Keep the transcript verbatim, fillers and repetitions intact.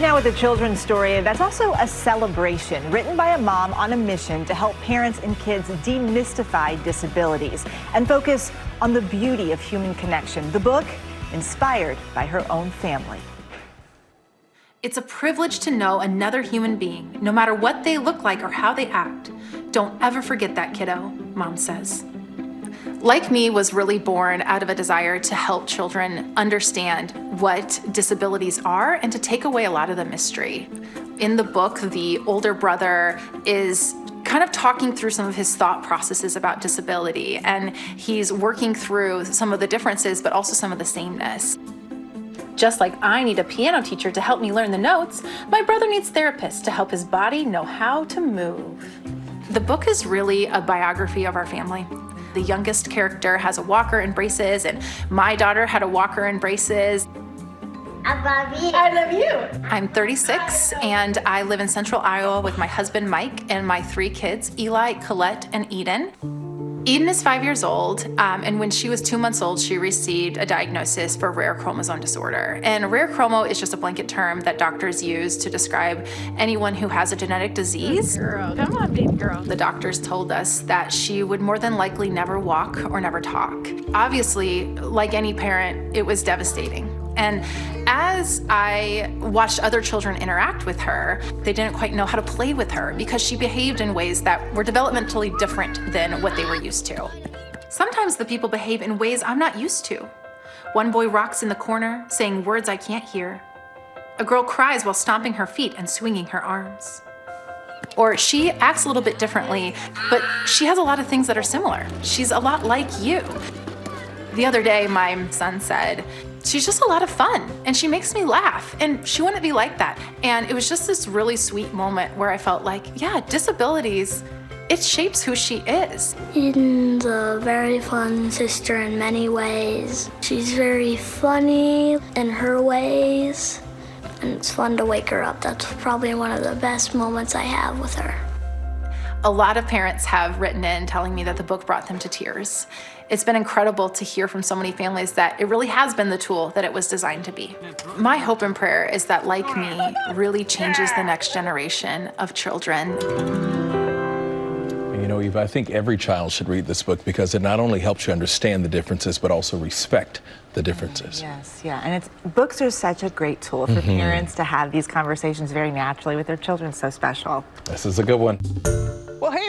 Now with the children's story, that's also a celebration written by a mom on a mission to help parents and kids demystify disabilities and focus on the beauty of human connection. The book, inspired by her own family. It's a privilege to know another human being, no matter what they look like or how they act. Don't ever forget that, kiddo, Mom says. Like Me was really born out of a desire to help children understand what disabilities are and to take away a lot of the mystery. In the book, the older brother is kind of talking through some of his thought processes about disability, and he's working through some of the differences, but also some of the sameness. Just like I need a piano teacher to help me learn the notes, my brother needs therapists to help his body know how to move. The book is really a biography of our family. The youngest character has a walker and braces, and my daughter had a walker and braces. I love you. I love you. I'm thirty-six, and I live in central Iowa with my husband, Mike, and my three kids, Eli, Colette, and Eden. Eden is five years old, um, and when she was two months old, she received a diagnosis for rare chromosome disorder. And rare chromo is just a blanket term that doctors use to describe anyone who has a genetic disease. Girl. Come on, big girl. The doctors told us that she would more than likely never walk or never talk. Obviously, like any parent, it was devastating. And as I watched other children interact with her, they didn't quite know how to play with her because she behaved in ways that were developmentally different than what they were used to. Sometimes the people behave in ways I'm not used to. One boy rocks in the corner, saying words I can't hear. A girl cries while stomping her feet and swinging her arms. Or she acts a little bit differently, but she has a lot of things that are similar. She's a lot like you. The other day, my son said, "She's just a lot of fun, and she makes me laugh, and she wouldn't be like that." And it was just this really sweet moment where I felt like, yeah, disabilities, it shapes who she is. Eden's a very fun sister in many ways. She's very funny in her ways, and it's fun to wake her up. That's probably one of the best moments I have with her. A lot of parents have written in telling me that the book brought them to tears. It's been incredible to hear from so many families that it really has been the tool that it was designed to be. My hope and prayer is that Like Me really changes the next generation of children. You know, Eva, I think every child should read this book because it not only helps you understand the differences, but also respect the differences. Yes, yeah, and it's books are such a great tool for mm-hmm. parents to have these conversations very naturally with their children. So special. This is a good one. Well, hey